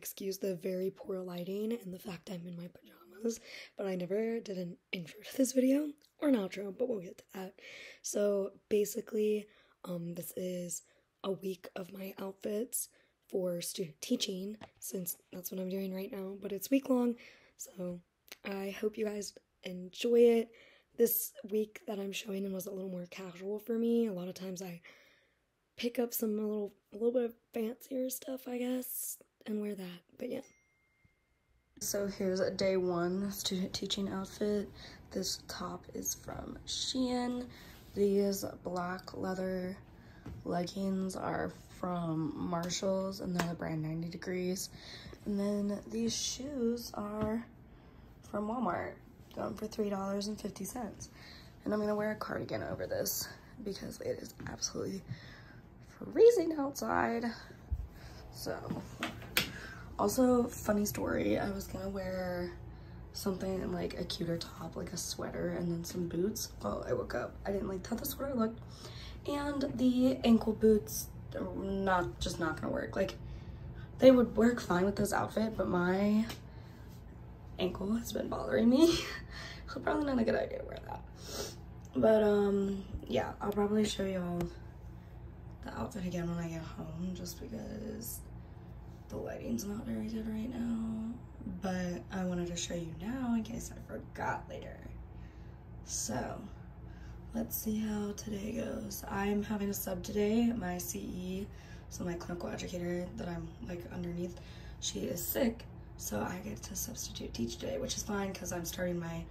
excuse the very poor lighting and the fact I'm in my pajamas, but I never did an intro to this video, or an outro, but we'll get to that. So basically, this is a week of my outfits for student teaching, since that's what I'm doing right now, but it's week long, so I hope you guys enjoy it. This week that I'm showing them was a little more casual for me. A lot of times I pick up some a little bit of fancier stuff, I guess, and wear that, but yeah. So here's a day one student teaching outfit. This top is from Shein. These black leather leggings are from Marshalls, and they're the brand 90 Degrees. And then these shoes are from Walmart, going for $3.50. And I'm gonna wear a cardigan over this because it is absolutely freezing outside. So, also, funny story, I was gonna wear something like a cuter top, like a sweater, and then some boots. Well, I woke up, I didn't like how the sweater looked, and the ankle boots are just not gonna work. Like, they would work fine with this outfit, but my ankle has been bothering me. Probably not a good idea to wear that, but yeah, I'll probably show y'all the outfit again when I get home, just because the lighting's not very good right now, but I wanted to show you now in case I forgot later. So let's see how today goes. I'm having a sub today. My CE, so my clinical educator that I'm like underneath, she is sick, so I get to substitute teach today, which is fine because I'm starting my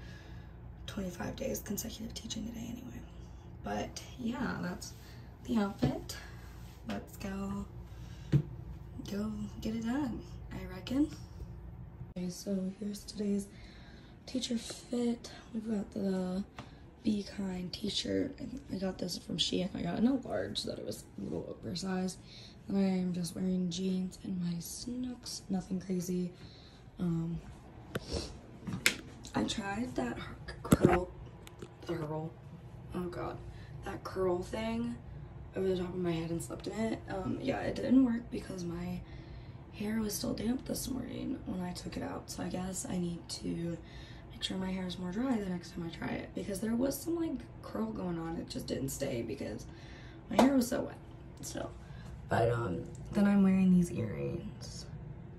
25 days consecutive teaching today anyway. But yeah, that's the outfit. Let's go get it done, I reckon. Okay, so here's today's teacher fit. We've got the Be Kind t-shirt. I got this from Shein. I got in a large, so that it was a little oversized. And I am just wearing jeans and my Snooks, nothing crazy. I tried that curl thing over the top of my head and slept in it. Yeah, it didn't work because my hair was still damp this morning when I took it out, so I guess I need to make sure my hair is more dry the next time I try it, because there was some like curl going on, it just didn't stay because my hair was so wet still. But then I'm wearing these earrings,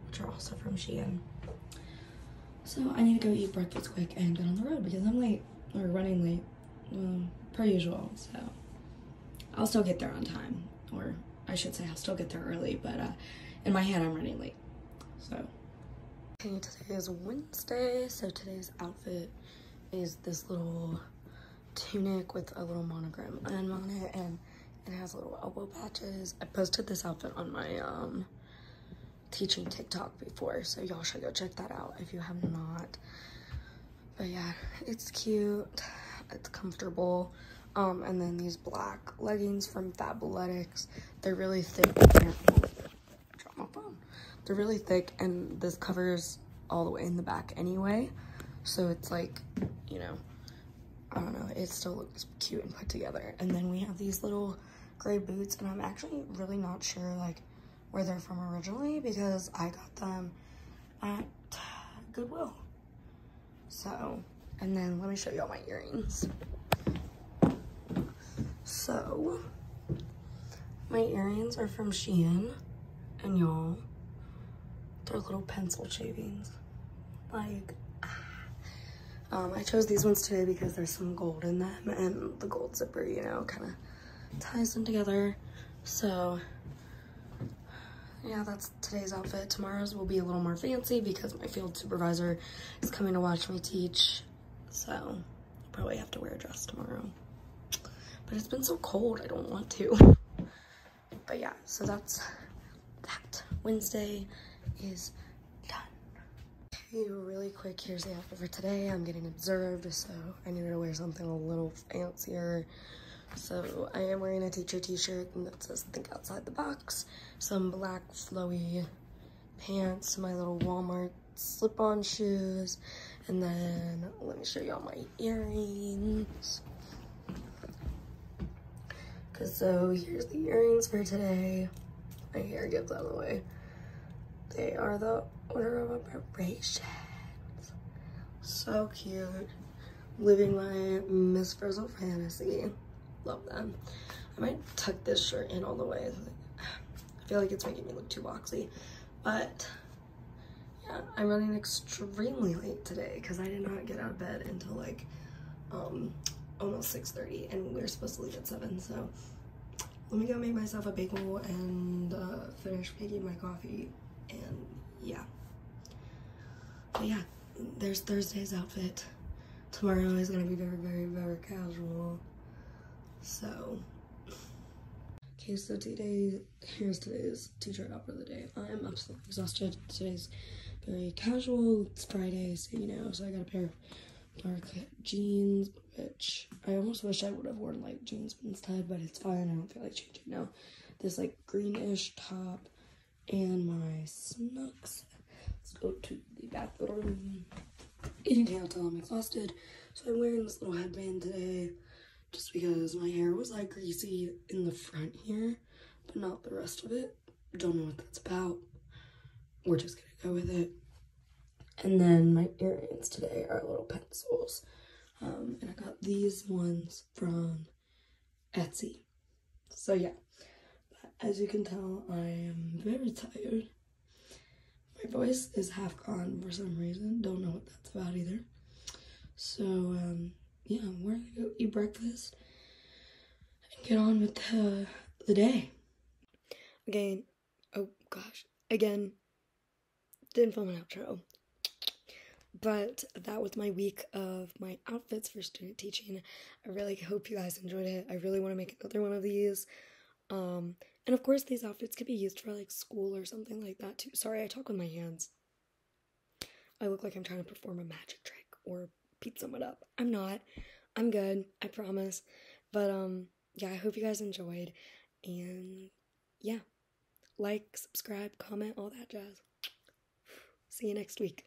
which are also from Shein. So I need to go eat breakfast quick and get on the road because I'm late, or running late, per usual. So I'll still get there on time, or I should say I'll still get there early, but in my head I'm running late, so. Okay, today is Wednesday, so today's outfit is this little tunic with a little monogram on it, and it has little elbow patches. I posted this outfit on my teaching TikTok before, so y'all should go check that out if you have not. But yeah, it's cute, it's comfortable. And then these black leggings from Fabletics. They're really thick. Drop my phone. They're really thick, and this covers all the way in the back anyway. So it's like, you know, I don't know, it still looks cute and put together. And then we have these little gray boots, and I'm actually really not sure like where they're from originally because I got them at Goodwill. So, and then let me show you all my earrings. So, my earrings are from Shein, and y'all, they're little pencil shavings. Like, I chose these ones today because there's some gold in them, and the gold zipper, you know, kind of ties them together. So, yeah, that's today's outfit. Tomorrow's will be a little more fancy because my field supervisor is coming to watch me teach. So, I'll probably have to wear a dress tomorrow. But it's been so cold, I don't want to. But yeah, so that's that. Wednesday is really quick. Here's the outfit for today. I'm getting observed, so I needed to wear something a little fancier. So I am wearing a teacher t-shirt, and that says Think Outside the Box. Some black flowy pants, my little Walmart slip-on shoes, and then let me show y'all my earrings. So here's the earrings for today. My hair gets out of the way. They are the honorable preparations. So cute. Living my Miss Frizzle fantasy. Love them. I might tuck this shirt in all the way. I feel like it's making me look too boxy. But yeah, I'm running extremely late today because I did not get out of bed until like almost 6:30, and we were supposed to leave at 7. So let me go make myself a bagel and finish making my coffee. And yeah, but yeah, there's Thursday's outfit. Tomorrow is gonna be very, very, very casual. So okay, so here's today's t-shirt outfit of the day. I'm absolutely exhausted. Today's very casual. It's Friday, so you know. So I got a pair of dark jeans, which I almost wish I would have worn light jeans instead, but it's fine. I don't feel like changing now. This like greenish top and my snooks. Let's go to the bathroom. You can't tell I'm exhausted, so I'm wearing this little headband today just because my hair was like greasy in the front here, but not the rest of it. Don't know what that's about. We're just gonna go with it. And then my earrings today are little pencils, and I got these ones from Etsy. So yeah, but as you can tell, I am very tired. My voice is half gone for some reason. Don't know what that's about either. So, yeah, we're gonna go eat breakfast and get on with the day. Again, oh gosh, again, didn't film an outro. But that was my week of my outfits for student teaching. I really hope you guys enjoyed it. I really want to make another one of these. And of course these outfits could be used for like school or something like that too. Sorry, I talk with my hands. I look like I'm trying to perform a magic trick or beat someone up. I'm not. I'm good. I promise. But yeah, I hope you guys enjoyed. And yeah, like, subscribe, comment, all that jazz. See you next week.